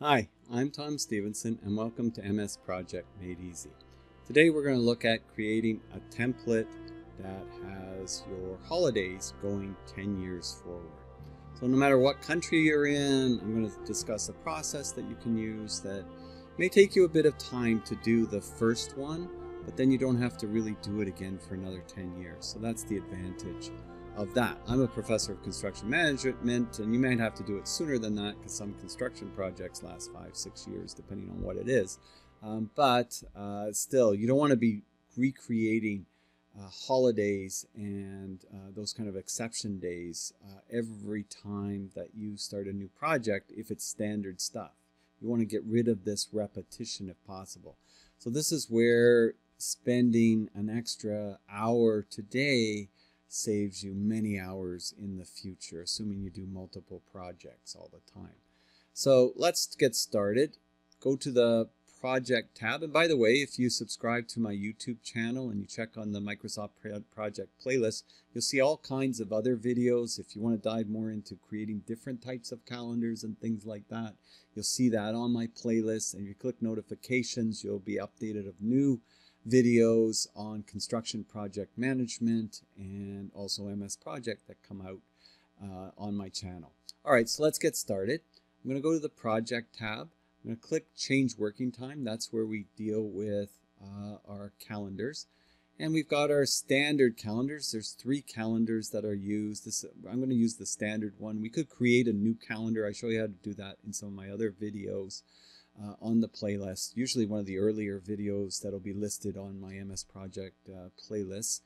Hi, I'm Tom Stephenson and welcome to MS Project Made Easy. Today we're going to look at creating a template that has your holidays going 10 years forward. So no matter what country you're in, I'm going to discuss a process that you can use that may take you a bit of time to do the first one, but then you don't have to really do it again for another 10 years. So that's the advantage of that. I'm a professor of construction management, and you might have to do it sooner than that because some construction projects last 5-6 years, depending on what it is. Still, you don't want to be recreating holidays and those kind of exception days every time that you start a new project if it's standard stuff. You want to get rid of this repetition if possible. So this is where spending an extra hour today saves you many hours in the future, assuming you do multiple projects all the time. So let's get started. Go to the Project tab. And by the way, if you subscribe to my YouTube channel and you check on the Microsoft Project playlist, you'll see all kinds of other videos. If you want to dive more into creating different types of calendars and things like that, you'll see that on my playlist. And if you click notifications, you'll be updated of new videos on construction project management and also MS Project that come out on my channel. All right, so let's get started. I'm going to go to the Project tab. I'm going to click Change Working Time. That's where we deal with our calendars. And we've got our standard calendars. There's 3 calendars that are used. I'm going to use the standard one. We could create a new calendar. I show you how to do that in some of my other videos. On the playlist, usually one of the earlier videos that'll be listed on my MS Project playlist.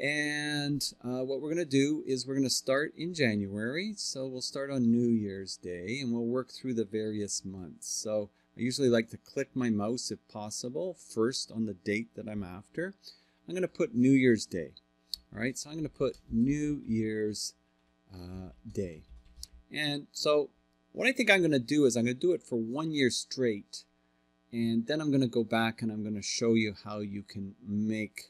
And what we're going to do is we're going to start in January. So we'll start on New Year's Day and we'll work through the various months. So I usually like to click my mouse, if possible, first on the date that I'm after. I'm going to put New Year's Day. All right, so I'm going to put New Year's Day. And so what I think I'm going to do is I'm going to do it for 1 year straight, and then I'm going to go back and I'm going to show you how you can make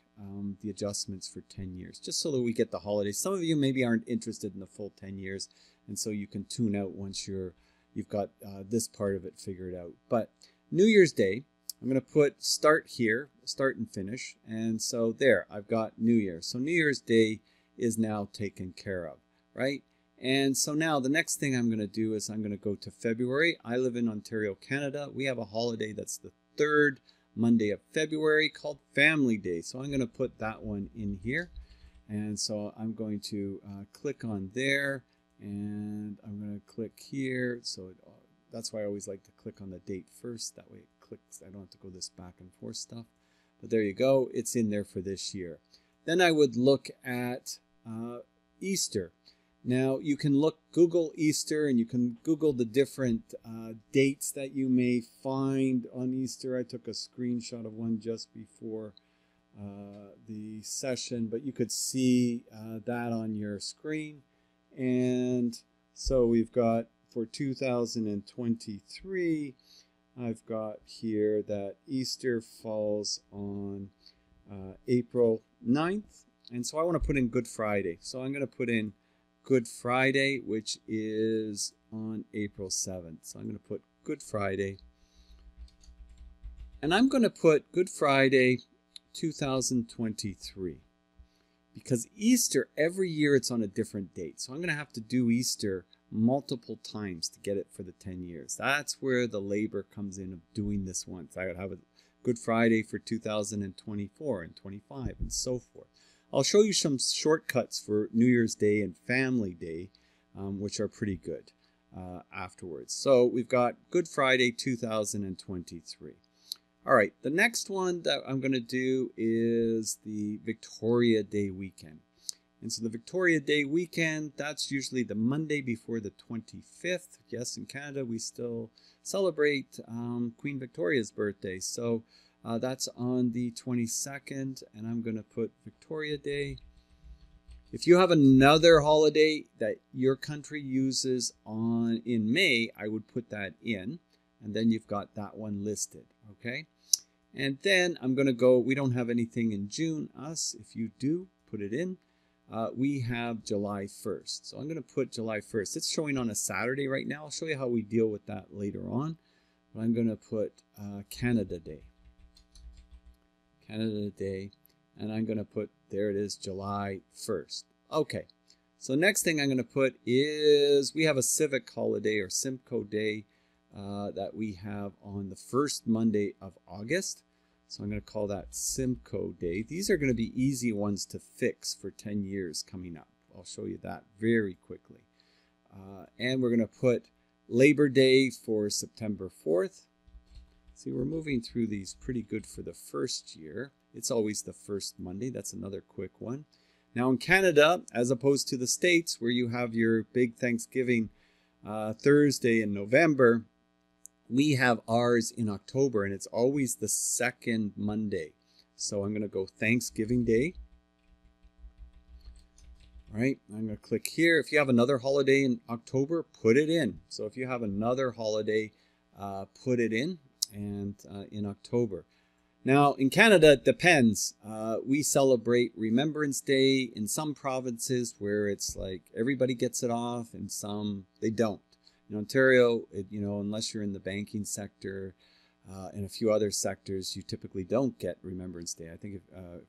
the adjustments for 10 years, just so that we get the holidays. Some of you maybe aren't interested in the full 10 years, and so you can tune out once you've got this part of it figured out. But New Year's Day, I'm going to put start here, start and finish, and so there, I've got New Year. So New Year's Day is now taken care of, right? And so now the next thing I'm going to do is I'm going to go to February. I live in Ontario, Canada. We have a holiday that's the 3rd Monday of February called Family Day. So I'm going to put that one in here. And so I'm going to click on there and I'm going to click here. So that's why I always like to click on the date first. That way it clicks. I don't have to go this back and forth stuff. But there you go. It's in there for this year. Then I would look at Easter. Now you can Google Easter and you can Google the different dates that you may find on Easter. I took a screenshot of one just before the session, but you could see that on your screen. And so we've got for 2023, I've got here that Easter falls on April 9th. And so I want to put in Good Friday. So I'm going to put in Good Friday, which is on April 7th. So I'm going to put Good Friday. And I'm going to put Good Friday 2023. Because Easter, every year it's on a different date. So I'm going to have to do Easter multiple times to get it for the 10 years. That's where the labor comes in of doing this once. I would have a Good Friday for 2024 and 25 and so forth. I'll show you some shortcuts for New Year's Day and Family Day, which are pretty good afterwards. So we've got Good Friday 2023. All right, the next one that I'm going to do is the Victoria Day weekend. And so the Victoria Day weekend, that's usually the Monday before the 25th. Yes, in Canada, we still celebrate Queen Victoria's birthday. So that's on the 22nd, and I'm going to put Victoria Day. If you have another holiday that your country uses in May, I would put that in, and then you've got that one listed, okay? And then I'm going to go, we don't have anything in June. Us, if you do, put it in. We have July 1st, so I'm going to put July 1st. It's showing on a Saturday right now. I'll show you how we deal with that later on. but I'm going to put Canada Day, and I'm going to put, there it is, July 1st. Okay, so next thing I'm going to put is we have a civic holiday or Simcoe Day that we have on the first Monday of August. So I'm going to call that Simcoe Day. These are going to be easy ones to fix for 10 years coming up. I'll show you that very quickly. And we're going to put Labor Day for September 4th. See, we're moving through these pretty good for the first year. It's always the first Monday. That's another quick one. Now in Canada, as opposed to the States, where you have your big Thanksgiving Thursday in November, we have ours in October, and it's always the second Monday. So I'm going to go Thanksgiving Day. All right, I'm going to click here. If you have another holiday in October, put it in. So if you have another holiday, put it in, and in October. Now, in Canada, it depends. We celebrate Remembrance Day in some provinces where it's like everybody gets it off, and some they don't. In Ontario, unless you're in the banking sector and a few other sectors, you typically don't get Remembrance Day. I think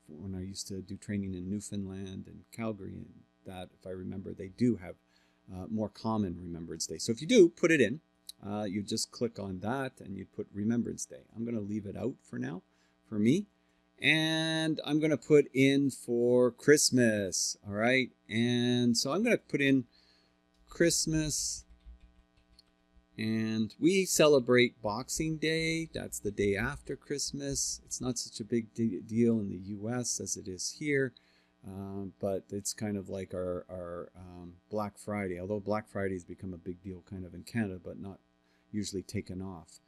when I used to do training in Newfoundland and Calgary, and that, if I remember, they do have more common Remembrance Day. So if you do, put it in. You just click on that and you put Remembrance Day. I'm going to leave it out for now for me. And I'm going to put in for Christmas. All right. And so I'm going to put in Christmas. And we celebrate Boxing Day. That's the day after Christmas. It's not such a big deal in the U.S. as it is here. But it's kind of like our Black Friday, although Black Friday has become a big deal kind of in Canada, but not usually taken off.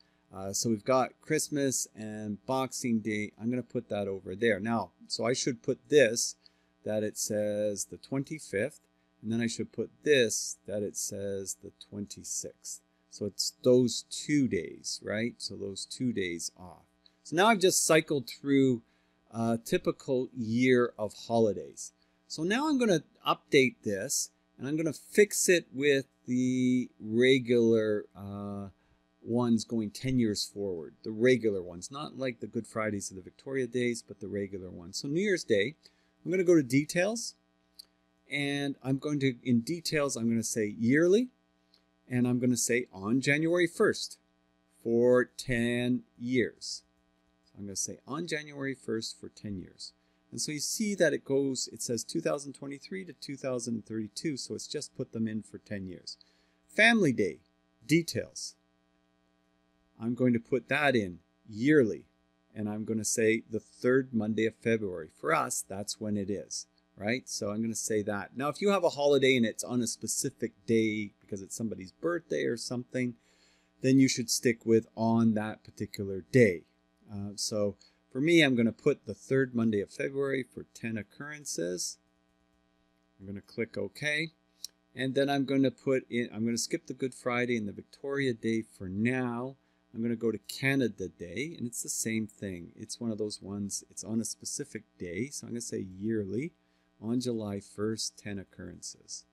So we've got Christmas and Boxing Day. I'm going to put that over there. Now, so I should put this, that it says the 25th, and then I should put this, that it says the 26th. So it's those 2 days, right? So those 2 days off. So now I've just cycled through a typical year of holidays. So now I'm going to update this, and I'm going to fix it with the regular ones going 10 years forward. The regular ones, not like the Good Fridays or the Victoria Days, but the regular ones. So New Year's Day, I'm going to go to details, and I'm going to, in details, I'm going to say yearly, and I'm going to say on January 1st for 10 years. I'm going to say on January 1st for 10 years. And so you see that it goes, it says 2023 to 2032. So it's just put them in for 10 years. Family Day, details. I'm going to put that in yearly. And I'm going to say the third Monday of February. For us, that's when it is, right? So I'm going to say that. Now, if you have a holiday and it's on a specific day because it's somebody's birthday or something, then you should stick with on that particular day. So for me, I'm going to put the third Monday of February for 10 occurrences. I'm going to click OK. And then I'm going to put in, I'm going to skip the Good Friday and the Victoria Day for now. I'm going to go to Canada Day, and it's the same thing. It's one of those ones, it's on a specific day. So I'm going to say yearly on July 1st, 10 occurrences.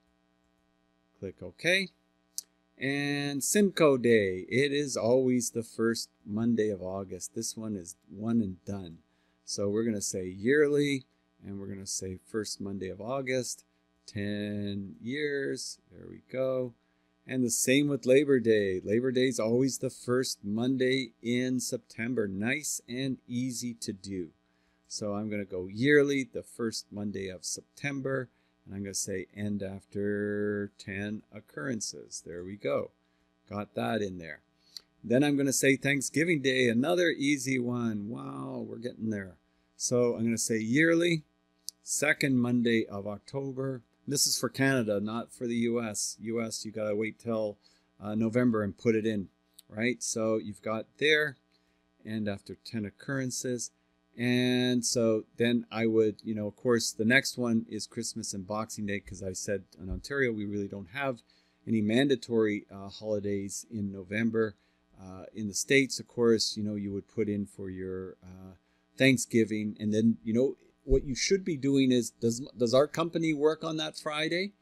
Click OK. And Simcoe Day, it is always the first Monday of August. This one is one and done. So we're going to say yearly, and we're going to say first Monday of August, 10 years. There we go. And the same with Labor Day. Labor Day is always the first Monday in September. Nice and easy to do. So I'm going to go yearly, the first Monday of September. And I'm going to say end after 10 occurrences. There we go. Got that in there. Then I'm going to say Thanksgiving Day, another easy one. Wow, we're getting there. So I'm going to say yearly, second Monday of October. This is for Canada, not for the U.S. U.S., you got to wait till November and put it in, right? So you've got there, end after 10 occurrences. And so then I would, of course, the next one is Christmas and Boxing Day, because I said in Ontario, we really don't have any mandatory holidays in November. In the States, of course, you would put in for your Thanksgiving. And then, what you should be doing is, does our company work on that Friday?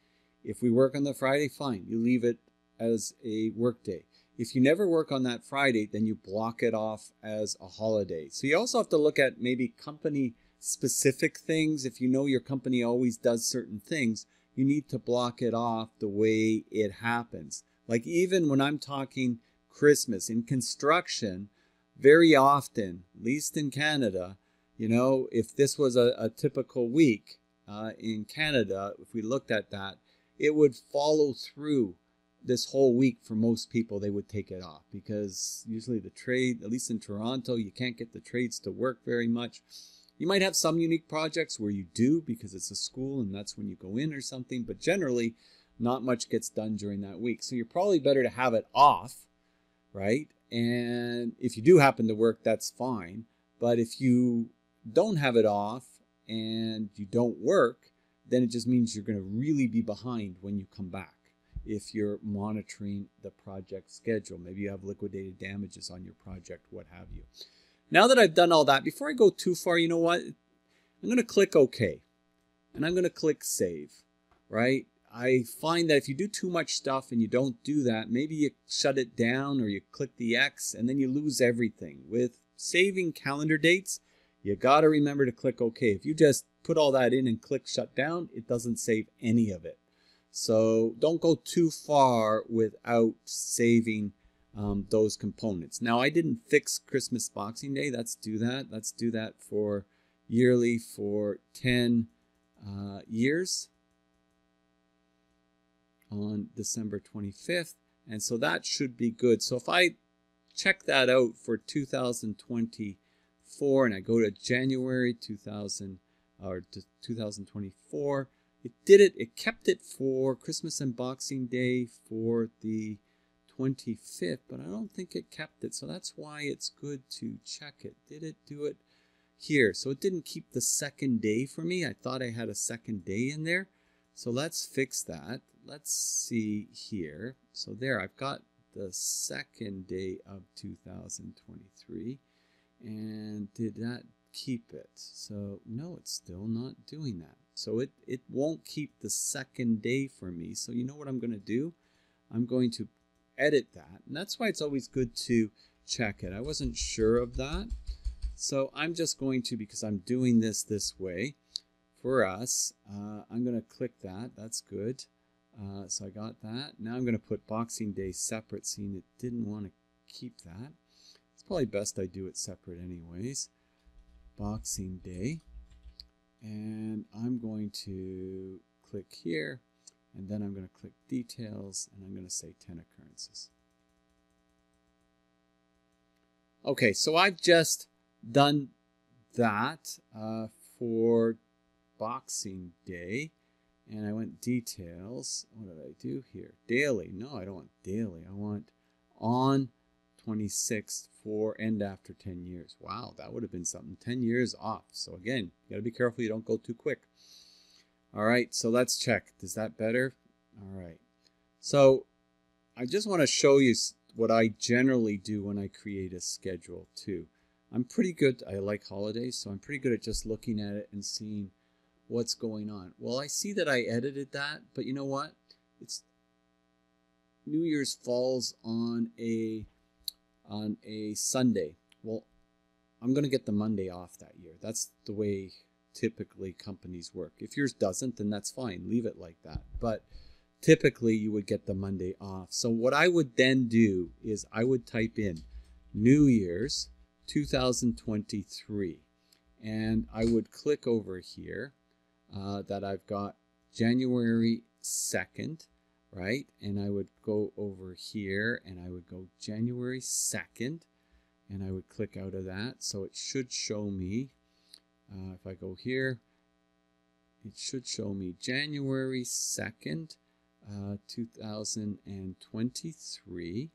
If we work on the Friday, fine, you leave it as a work day. If you never work on that Friday, then you block it off as a holiday. So you also have to look at maybe company-specific things. If you know your company always does certain things, you need to block it off the way it happens. Like even when I'm talking Christmas, in construction, very often, at least in Canada, you know, if this was a typical week in Canada, if we looked at that, it would follow through this whole week. For most people, they would take it off because usually the trade, at least in Toronto, you can't get the trades to work very much. You might have some unique projects where you do because it's a school and that's when you go in or something, but generally not much gets done during that week. So you're probably better to have it off, right? And if you do happen to work, that's fine. But if you don't have it off and you don't work, then it just means you're going to really be behind when you come back. If you're monitoring the project schedule, maybe you have liquidated damages on your project, what have you. Now that I've done all that, before I go too far, you know what? I'm going to click OK and I'm going to click Save, right? I find that if you do too much stuff and you don't do that, maybe you shut it down or you click the X and then you lose everything. With saving calendar dates, you got to remember to click OK. If you just put all that in and click shut down, it doesn't save any of it. So don't go too far without saving those components. Now, I didn't fix Christmas Boxing Day. Let's do that. Let's do that for yearly for 10 years on December 25th. And so that should be good. So if I check that out for 2024 and I go to January 2024, it did it. It kept it for Christmas and Boxing Day for the 25th, but I don't think it kept it. So that's why it's good to check it. Did it do it here? So it didn't keep the second day for me. I thought I had a second day in there. So let's fix that. Let's see here. So there, I've got the second day of 2023. And did that keep it? So no, it's still not doing that. So it won't keep the second day for me. So you know what I'm going to do? I'm going to edit that. And that's why it's always good to check it. I wasn't sure of that. So I'm just going to, because I'm doing this way for us, I'm going to click that. That's good. So I got that. Now I'm going to put Boxing Day separate, seeing it didn't want to keep that. It's probably best I do it separate anyways. Boxing Day. And I'm going to click here, and then I'm going to click details, and I'm going to say 10 occurrences. Okay, so I've just done that for Boxing Day, and I went details. What did I do here? Daily. No, I don't want daily. I want on 26th for and after 10 years. Wow, that would have been something. 10 years off. So again, you got to be careful you don't go too quick. All right, so let's check. Is that better? All right. So I just want to show you what I generally do when I create a schedule too. I'm pretty good. I like holidays, so I'm pretty good at just looking at it and seeing what's going on. Well, I see that I edited that, but you know what? It's New Year's falls on a Sunday. Well, I'm going to get the Monday off that year. That's the way typically companies work. If yours doesn't, then that's fine. Leave it like that. But typically you would get the Monday off. So what I would then do is I would type in New Year's 2023. And I would click over here that I've got January 2nd. Right? And I would go over here and I would go January 2nd and I would click out of that. So it should show me, if I go here, it should show me January 2nd, 2023.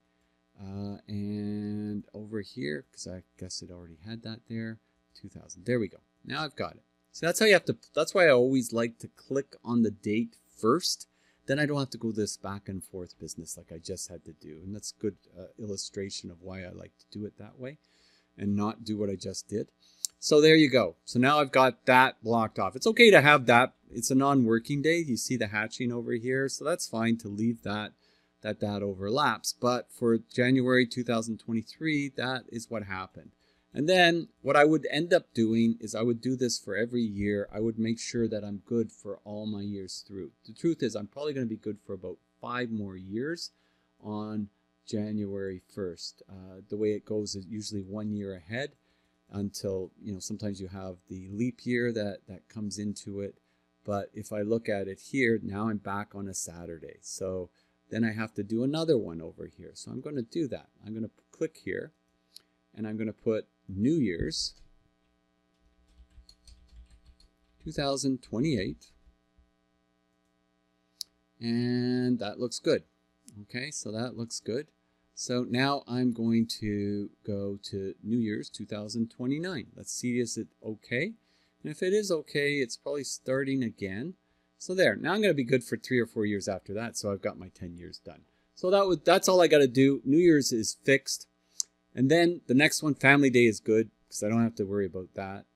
And over here, because I guess it already had that there, 2000. There we go. Now I've got it. So that's how you have to, that's why I always like to click on the date first. Then I don't have to go this back and forth business like I just had to do. And that's a good illustration of why I like to do it that way and not do what I just did. So there you go. So now I've got that blocked off. It's okay to have that. It's a non-working day. You see the hatching over here. So that's fine to leave that. that overlaps. But for January 2023, that is what happened. And then what I would end up doing is I would do this for every year. I would make sure that I'm good for all my years through. The truth is I'm probably going to be good for about 5 more years on January 1st. The way it goes is usually 1 year ahead until, you know, sometimes you have the leap year that comes into it. But if I look at it here, now I'm back on a Saturday. So then I have to do another one over here. So I'm going to do that. I'm going to click here and I'm going to put New Year's 2028. And that looks good. Okay, so that looks good. So now I'm going to go to New Year's 2029. Let's see, is it okay? And if it is okay, it's probably starting again. So there, now I'm going to be good for 3 or 4 years after that. So I've got my 10 years done. So that's all I got to do. New Year's is fixed. And then the next one, Family Day, is good because I don't have to worry about that.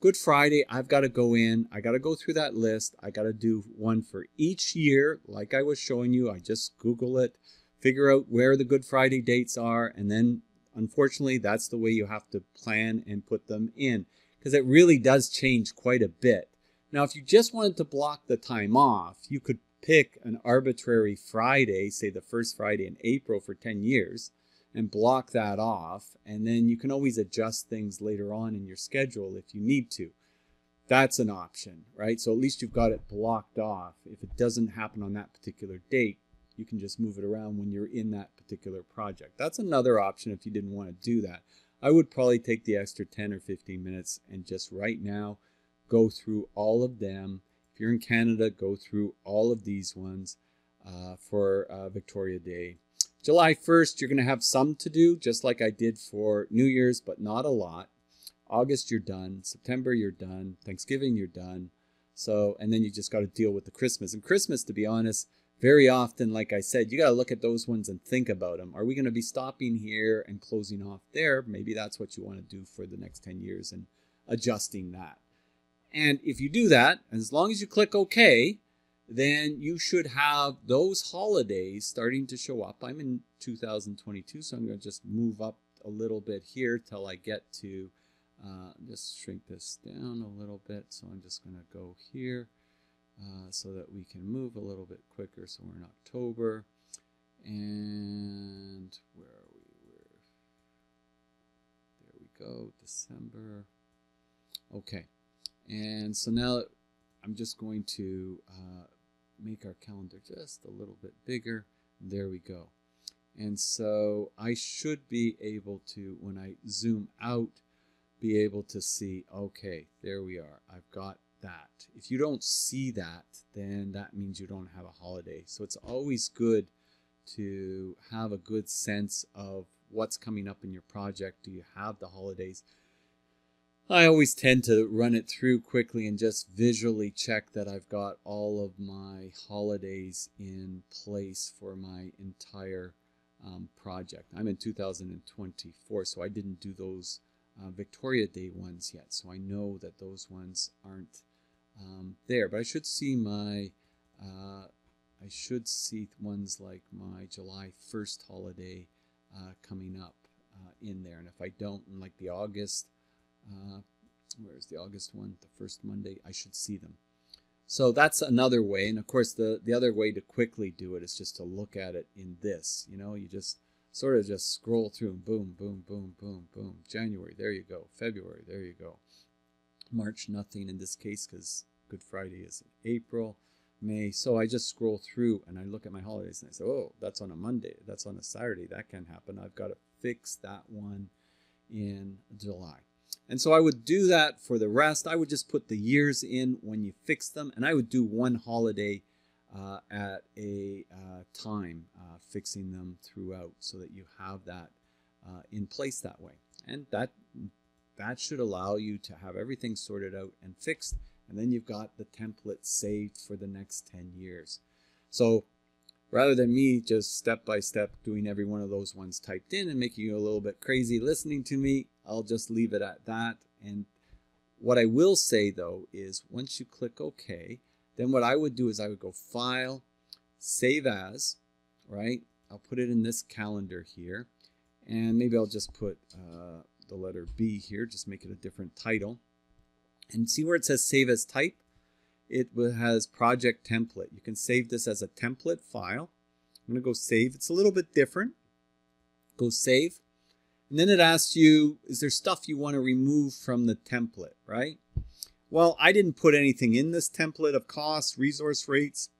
Good Friday, I've got to go in. I got to go through that list. I got to do one for each year. Like I was showing you, I just Google it, figure out where the Good Friday dates are. And then unfortunately, that's the way you have to plan and put them in, because it really does change quite a bit. Now, if you just wanted to block the time off, you could pick an arbitrary Friday, say the first Friday in April for 10 years, and block that off. And then you can always adjust things later on in your schedule if you need to. That's an option, right? So at least you've got it blocked off. If it doesn't happen on that particular date, you can just move it around when you're in that particular project. That's another option if you didn't want to do that. I would probably take the extra 10 or 15 minutes and just right now go through all of them. If you're in Canada, go through all of these ones for Victoria Day. July 1st, you're going to have some to do, just like I did for New Year's, but not a lot. August, you're done. September, you're done. Thanksgiving, you're done. So, and then you just got to deal with the Christmas. And Christmas, to be honest, very often, like I said, you got to look at those ones and think about them. Are we going to be stopping here and closing off there? Maybe that's what you want to do for the next 10 years and adjusting that. And if you do that, as long as you click OK, then you should have those holidays starting to show up. I'm in 2022, so I'm going to just move up a little bit here till I get to, just shrink this down a little bit. So I'm just going to go here so that we can move a little bit quicker. So we're in October. And where are we? There we go, December. Okay. And so now I'm just going to make our calendar just a little bit bigger. There we go. And so I should be able to, when I zoom out, be able to see, okay, there we are. I've got that. If you don't see that, then that means you don't have a holiday. So it's always good to have a good sense of what's coming up in your project. Do you have the holidays? I always tend to run it through quickly and just visually check that I've got all of my holidays in place for my entire project. I'm in 2024, so I didn't do those Victoria Day ones yet. So I know that those ones aren't there, but I should see my, I should see ones like my July 1st holiday coming up in there. And if I don't, and like the August, where's the August one? The first Monday, I should see them. So that's another way. And of course, the other way to quickly do it is just to look at it in this. You know, you just sort of just scroll through and boom, boom, boom, boom, boom. January, there you go. February, there you go. March, nothing in this case because Good Friday is in April. May. So I just scroll through and I look at my holidays and I say, oh, that's on a Monday. That's on a Saturday. That can happen. I've got to fix that one in July. And so I would do that for the rest. I would just put the years in when you fix them. And I would do one holiday at a time, fixing them throughout so that you have that in place that way. And that should allow you to have everything sorted out and fixed. And then you've got the template saved for the next 10 years. So rather than me just step by step doing every one of those ones typed in and making you a little bit crazy listening to me, I'll just leave it at that. And what I will say though is once you click OK, then what I would do is I would go File, Save As, right? I'll put it in this calendar here, and maybe I'll just put the letter B here, just make it a different title. And see where it says save as type? It has project template. You can save this as a template file. I'm going to go save. It's a little bit different. Go save. And then it asks you, is there stuff you want to remove from the template, right? Well, I didn't put anything in this template of costs, resource rates,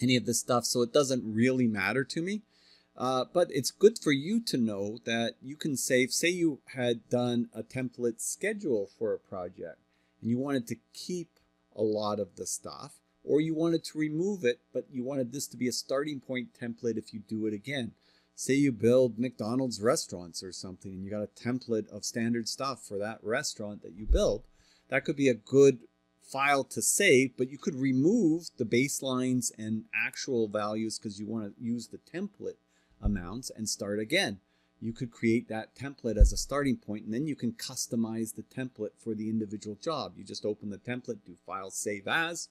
any of this stuff, so it doesn't really matter to me. But it's good for you to know that you can save. Say you had done a template schedule for a project and you wanted to keep a lot of the stuff, or you wanted to remove it, but you wanted this to be a starting point template if you do it again. Say you build McDonald's restaurants or something, and you got a template of standard stuff for that restaurant that you build. That could be a good file to save, but you could remove the baselines and actual values because you want to use the template amounts and start again. You could create that template as a starting point, and then you can customize the template for the individual job. You just open the template, do file save as,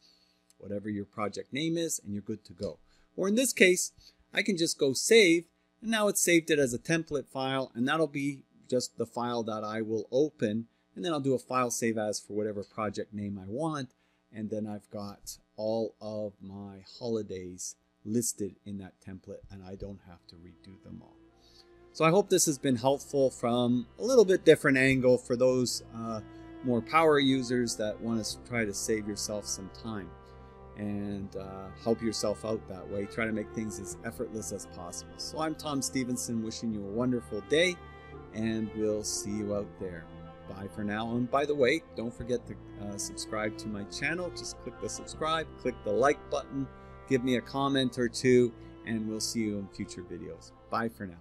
whatever your project name is, and you're good to go. Or in this case, I can just go save, and now it's saved it as a template file, and that'll be just the file that I will open, and then I'll do a file save as for whatever project name I want, and then I've got all of my holidays listed in that template, and I don't have to redo them all. So I hope this has been helpful from a little bit different angle for those more power users that want to try to save yourself some time and help yourself out that way. Try to make things as effortless as possible. So I'm Tom Stephenson, wishing you a wonderful day, and we'll see you out there. Bye for now. And by the way, don't forget to subscribe to my channel. Just click the subscribe, click the like button, give me a comment or two, and we'll see you in future videos. Bye for now.